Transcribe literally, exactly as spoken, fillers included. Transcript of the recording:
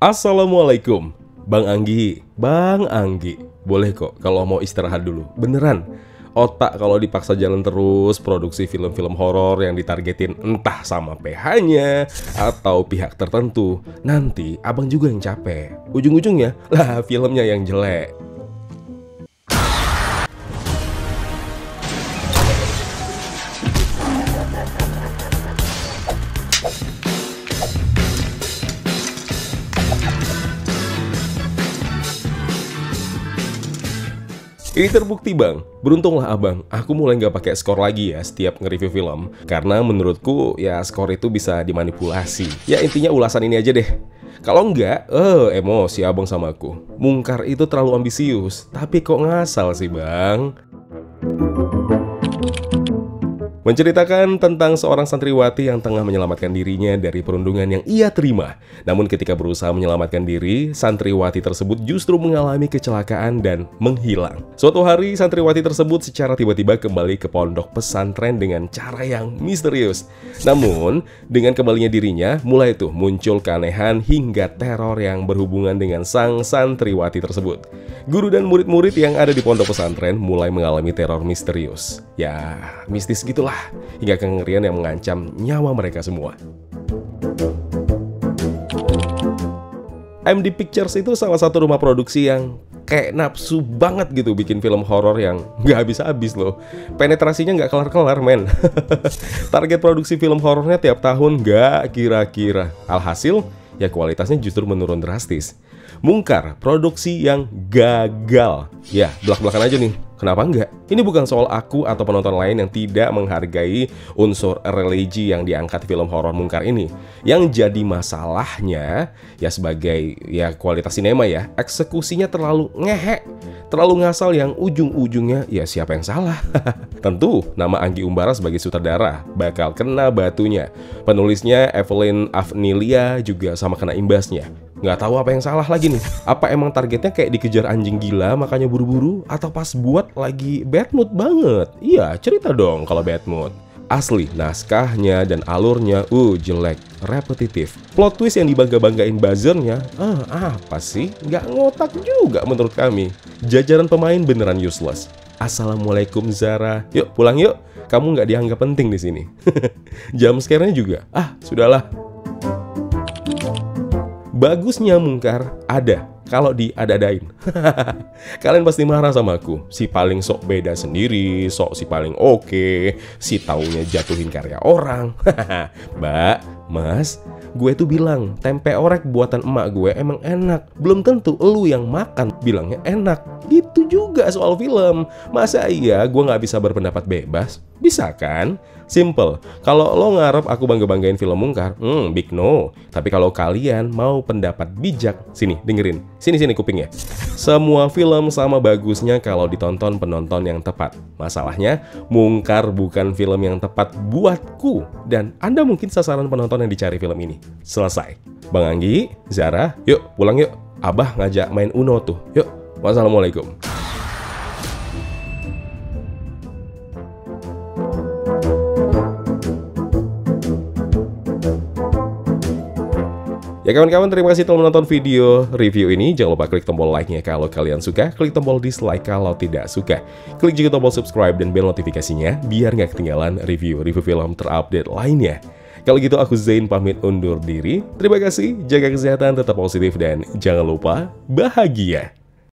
Assalamualaikum, Bang Anggi. Bang Anggi, boleh kok kalau mau istirahat dulu. Beneran, otak kalau dipaksa jalan terus produksi film-film horor yang ditargetin entah sama P H-nya atau pihak tertentu, nanti abang juga yang capek. Ujung-ujungnya lah filmnya yang jelek. Ini terbukti bang, beruntunglah abang, aku mulai nggak pakai skor lagi ya setiap nge-review film. Karena menurutku ya skor itu bisa dimanipulasi. Ya intinya ulasan ini aja deh. Kalau nggak, eh emosi abang sama aku. Munkar itu terlalu ambisius, tapi kok ngasal sih bang? Menceritakan tentang seorang santriwati yang tengah menyelamatkan dirinya dari perundungan yang ia terima. Namun ketika berusaha menyelamatkan diri, santriwati tersebut justru mengalami kecelakaan dan menghilang. Suatu hari, santriwati tersebut secara tiba-tiba kembali ke pondok pesantren dengan cara yang misterius. Namun, dengan kembalinya dirinya, mulai tuh muncul keanehan hingga teror yang berhubungan dengan sang santriwati tersebut. Guru dan murid-murid yang ada di pondok pesantren mulai mengalami teror misterius. Ya, mistis gitulah. Hingga kengerian yang mengancam nyawa mereka semua. M D Pictures itu salah satu rumah produksi yang kayak nafsu banget gitu bikin film horor yang nggak habis-habis loh. Penetrasinya nggak kelar-kelar men. Target produksi film horornya tiap tahun nggak kira-kira. Alhasil ya kualitasnya justru menurun drastis. Munkar, produksi yang gagal. Ya belak-belakan aja nih. Kenapa enggak? Ini bukan soal aku atau penonton lain yang tidak menghargai unsur religi yang diangkat film horor Munkar ini. Yang jadi masalahnya, ya sebagai ya kualitas sinema ya, eksekusinya terlalu ngehek, terlalu ngasal yang ujung-ujungnya ya siapa yang salah? Tentu, nama Anggi Umbara sebagai sutradara bakal kena batunya. Penulisnya Evelyn Afnilia juga sama kena imbasnya. Nggak tahu apa yang salah lagi nih. Apa emang targetnya kayak dikejar anjing gila makanya buru-buru? Atau pas buat lagi bad mood banget? Iya, cerita dong kalau bad mood. Asli, naskahnya dan alurnya uh jelek, repetitif. Plot twist yang dibangga-banggain buzzernya, ah apa sih? Nggak ngotak juga menurut kami. Jajaran pemain beneran useless. Assalamualaikum Zara, yuk pulang yuk. Kamu nggak dianggap penting di sini. Jumpscare-nya juga, ah sudahlah. Bagusnya Munkar ada kalau diada-adain. Kalian pasti marah sama aku. Si paling sok beda sendiri, sok si paling oke, si taunya jatuhin karya orang. Mbak, Mas, gue tuh bilang tempe orek buatan emak gue emang enak. Belum tentu lu yang makan bilangnya enak. Gitu juga soal film. Masa iya gue nggak bisa berpendapat bebas? Bisa kan? Simple. Kalau lo ngarep aku bangga-banggain film Munkar, hmm, big no. Tapi kalau kalian mau pendapat bijak, sini dengerin. Sini-sini kupingnya. Semua film sama bagusnya kalau ditonton penonton yang tepat. Masalahnya, Munkar bukan film yang tepat buatku. Dan Anda mungkin sasaran penonton yang dicari film ini. Selesai. Bang Anggi, Zara, yuk pulang yuk. Abah ngajak main Uno tuh. Yuk, wassalamualaikum. Ya kawan-kawan, terima kasih telah menonton video review ini. Jangan lupa klik tombol like-nya kalau kalian suka, klik tombol dislike kalau tidak suka. Klik juga tombol subscribe dan bel notifikasinya biar nggak ketinggalan review-review film terupdate lainnya. Kalau gitu aku Zain pamit undur diri. Terima kasih, jaga kesehatan, tetap positif dan jangan lupa bahagia.